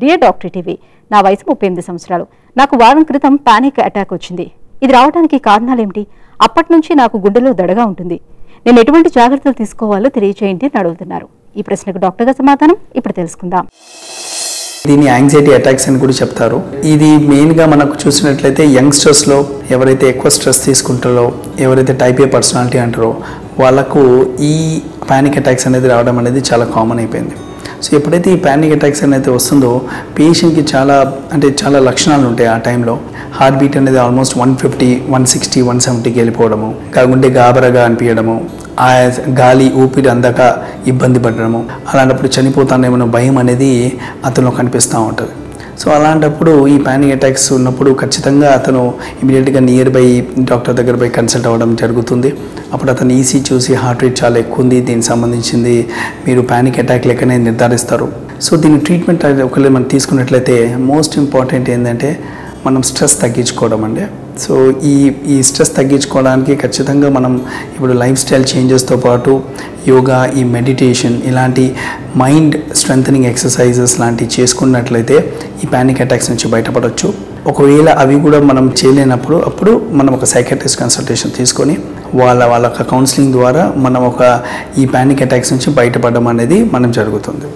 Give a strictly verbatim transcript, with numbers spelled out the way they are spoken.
dear doctor TV నా వయసు ముప్పై ఎనిమిది సంవత్సరాలు నాకు వారం క్రితం పానిక్ అటాక్ వచ్చింది ఇది రావడానికి కారణాలు ఏంటి అప్పటి నుంచి నాకు గుండెలో దడగా ఉంటుంది నేను ఎటువంటి జాగృతలు తీసుకోవాలో తెలియజేయండి అని అడుగుతున్నారు ఈ ప్రశ్నకు డాక్టర్ గారు సమాధానం ఇప్పుడు తెలుసుకుందాం దీని యాంగ్జైటీ అటాక్స్ అని కూడా చెప్తారు ఇది మెయిన్ గా మనకు చూసినట్లయితే యంగ్స్టర్స్ లో ఎవరైతే ఎక్కువ స్ట్రెస్ తీసుకుంటారో ఎవరైతే టైప్ ఏ పర్సనాలిటీ అంటారో వాళ్ళకు ఈ పానిక్ అటాక్స్ అనేది రావడం అనేది చాలా కామన్ అయిపోయింది సో ఎప్పుడైతే ఈ పానిక్ అటాక్స్ అనేది వస్తుందో పేషెంట్కి చాలా అంటే చాలా లక్షణాలు ఉంటాయి ఆ టైంలో హార్ట్ బీట్ అనేది almost one fifty one sixty one సెవెంటీకి వెళ్ళిపోవడము కాకుంటే గాబరాగా అనిపించడము ఆ గాలి ఊపిరి అందక ఇబ్బంది పడడము అలాంటప్పుడు చనిపోతానేమో భయం అనేది అతనిలో కనిపిస్తూ ఉంటుంది సో అలాంటప్పుడు ఈ పానిక్ అటాక్స్ ఉన్నప్పుడు ఖచ్చితంగా అతను ఇమీడియట్గా నియర్ బై డాక్టర్ దగ్గర పోయి కన్సల్ట్ అవ్వడం జరుగుతుంది అప్పుడు అతను ఈసీ చూసి హార్ట్ రేట్ చాలా ఎక్కువ ఉంది దీనికి సంబంధించింది మీరు పానిక్ అటాక్ లెక్కనే నిర్ధారిస్తారు సో దీని ట్రీట్మెంట్ ఒకవేళ మనం తీసుకున్నట్లయితే మోస్ట్ ఇంపార్టెంట్ ఏంటంటే మనం స్ట్రెస్ తగ్గించుకోవడం అండి సో ఈ ఈ స్ట్రెస్ తగ్గించుకోవడానికి ఖచ్చితంగా మనం ఇప్పుడు లైఫ్ స్టైల్ చేంజెస్తో పాటు యోగా ఈ మెడిటేషన్ ఇలాంటి మైండ్ స్ట్రెంథనింగ్ ఎక్సర్సైజెస్ లాంటివి చేసుకున్నట్లయితే ఈ పానిక్ అటాక్స్ నుంచి బయటపడవచ్చు ఒకవేళ అవి కూడా మనం చేయలేనప్పుడు అప్పుడు మనం ఒక సైకాట్రిస్ట్ కన్సల్టేషన్ తీసుకొని వాళ్ళ వాళ్ళ కౌన్సిలింగ్ ద్వారా మనం ఒక ఈ పానిక్ అటాక్స్ నుంచి బయటపడడం అనేది మనం జరుగుతుంది